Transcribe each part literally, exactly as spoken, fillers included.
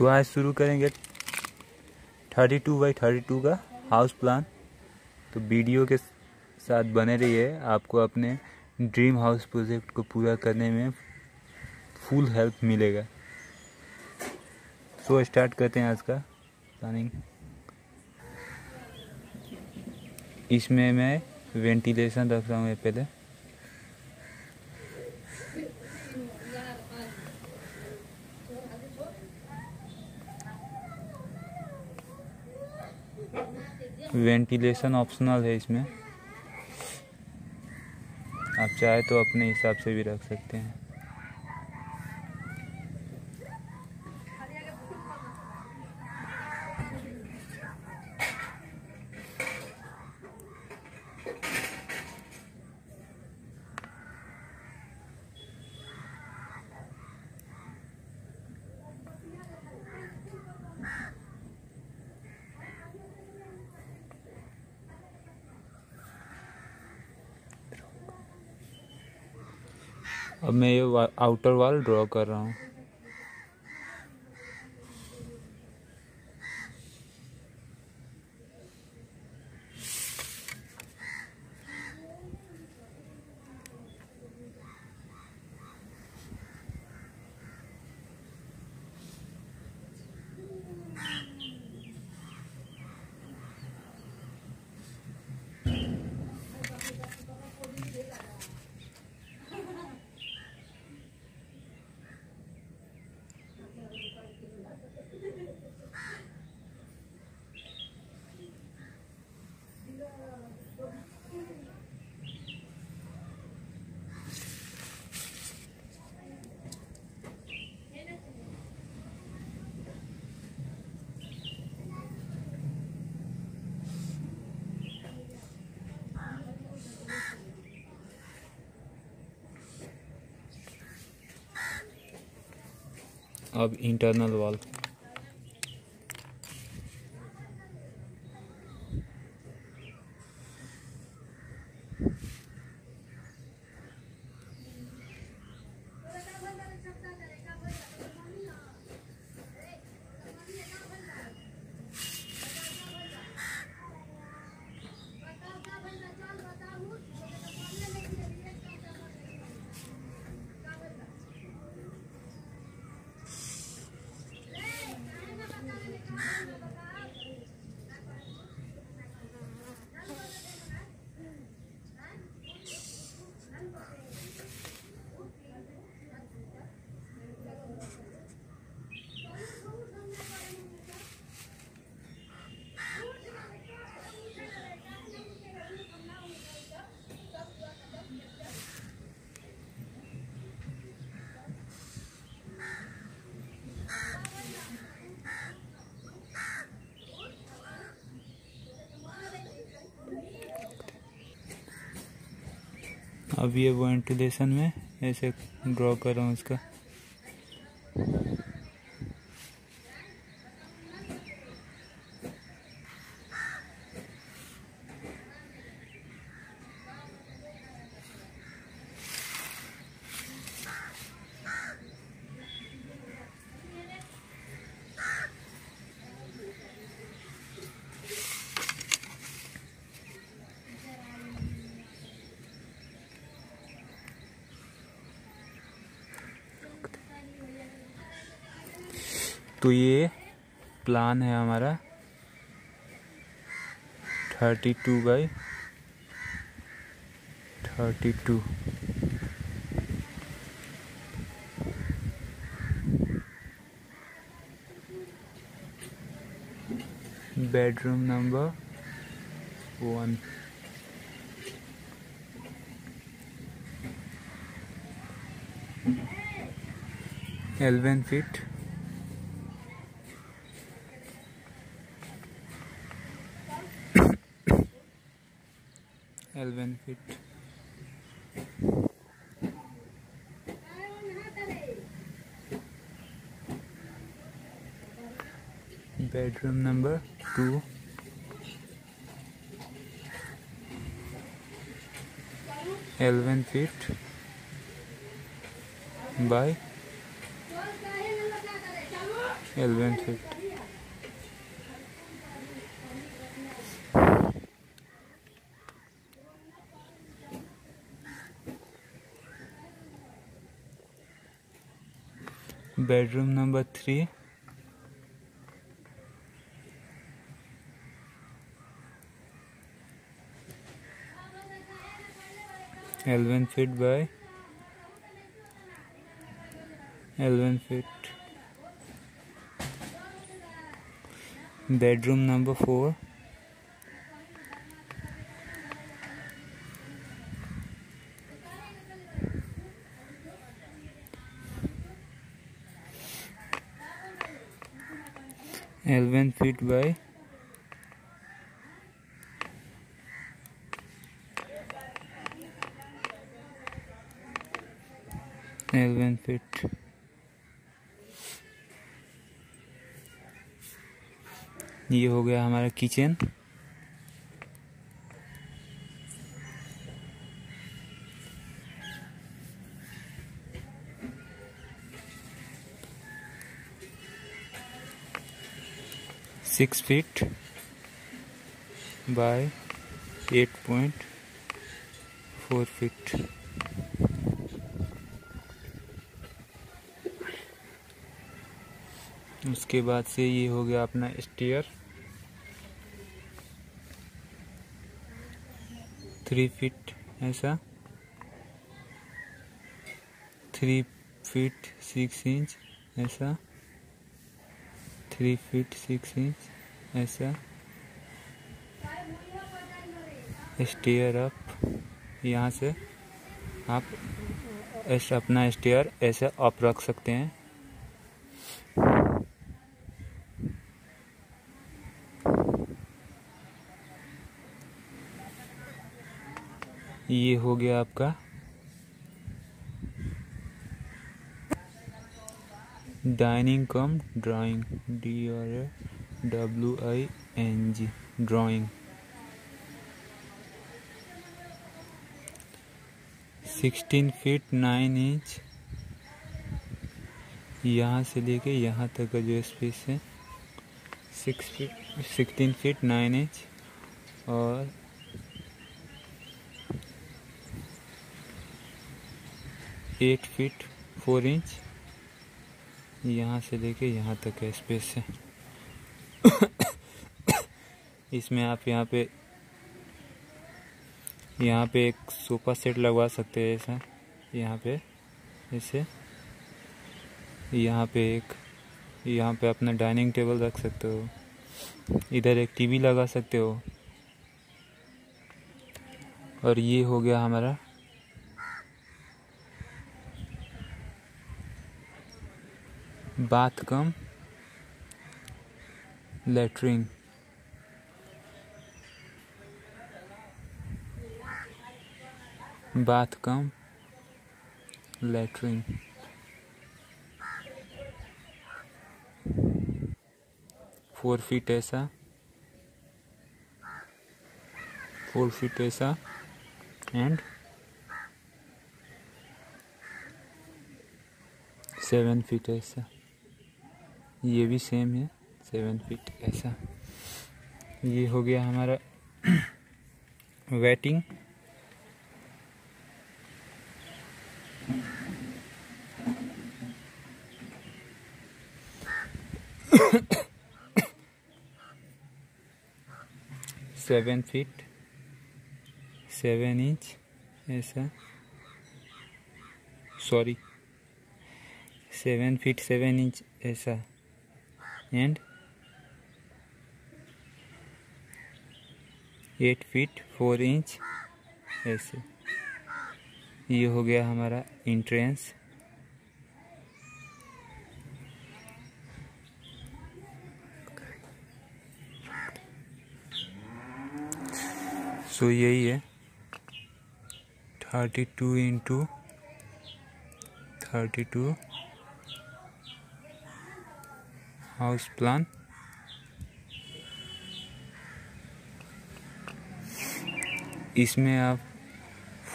तो आज शुरू करेंगे thirty two by thirty two का हाउस प्लान। तो वीडियो के साथ बने रहिए, आपको अपने ड्रीम हाउस प्रोजेक्ट को पूरा करने में फुल हेल्प मिलेगा। सो स्टार्ट करते हैं आज का प्लानिंग। इसमें मैं वेंटिलेशन रख रहा हूँ पहले। वेंटिलेशन ऑप्शनल है, इसमें आप चाहे तो अपने हिसाब से भी रख सकते हैं। अब मैं ये वा, आउटर वॉल ड्रॉ कर रहा हूँ। अब इंटरनल वॉल, अब ये वेंटिलेशन में ऐसे ड्रॉ कर रहा हूँ इसका। तो ये प्लान है हमारा thirty two by thirty two. Bedroom number one. Eleven feet eleven feet bedroom number two. Eleven feet by eleven fifty bedroom number three eleven feet by eleven feet. Bedroom number four eleven feet by eleven feet. ये हो गया हमारा kitchen. Six feet by eight point four feet. उसके बाद से ये हो गया अपना स्टेयर थ्री फीट ऐसा थ्री फीट सिक्स इंच ऐसा थ्री फीट सिक्स इंच ऐसा स्टेयर अप। यहाँ से आप ऐसा अपना स्टेयर ऐसे अप रख सकते हैं। ये हो गया आपका dining cum drawing D R W I N G drawing. Sixteen feet nine inch यहाँ से लेके यहाँ तक का जो स्पेस है six feet sixteen feet nine inch और एट फीट फोर इंच यहाँ से लेके यहाँ तक का स्पेस है। इसमें आप यहाँ पे यहाँ पे एक सोफा सेट लगवा सकते हैं ऐसा। यहाँ पे ऐसे यहाँ पे एक यहाँ पे अपना डाइनिंग टेबल रख सकते हो। इधर एक टीवी लगा सकते हो। और ये हो गया हमारा bath cum latrine. Bath cum latrine four feet ऐसा फोर फीट ऐसा एंड सेवन फीट ऐसा। ये भी सेम है सेवन फीट ऐसा। ये हो गया हमारा waiting. Seven feet seven inch ऐसा sorry seven feet seven inch ऐसा and eight feet four inch ऐसे। ये हो गया हमारा एंट्रेंस। सो यही है thirty two into thirty two house plan. इसमें आप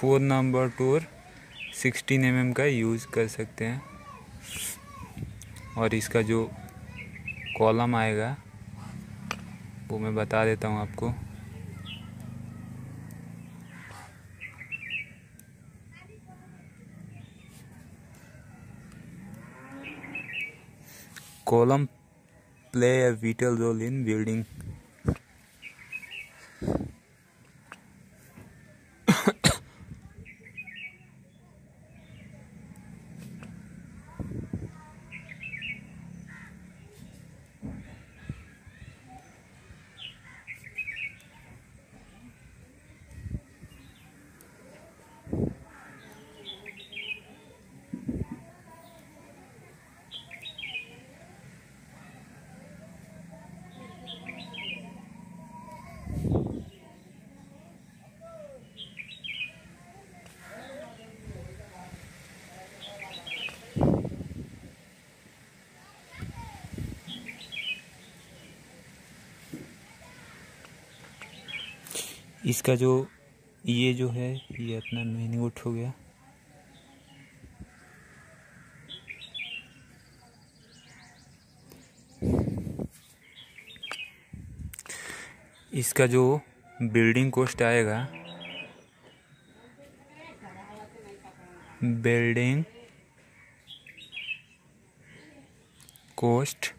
four number tor sixteen M M का यूज़ कर सकते हैं और इसका जो कॉलम आएगा वो मैं बता देता हूँ आपको। Column play a vital role in building इसका जो ये जो है ये अपना मैंने उठ हो गया। इसका जो बिल्डिंग कॉस्ट आएगा building cost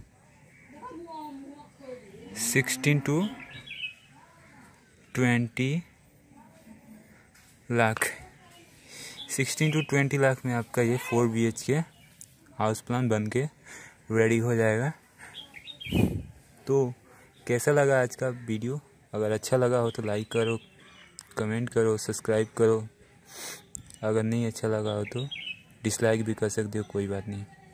sixteen to twenty lakh sixteen to twenty lakh में आपका ये four B H K house plan बन के रेडी हो जाएगा। तो कैसा लगा आज का वीडियो? अगर अच्छा लगा हो तो लाइक करो, कमेंट करो, सब्सक्राइब करो। अगर नहीं अच्छा लगा हो तो डिसलाइक भी कर सकते हो, कोई बात नहीं।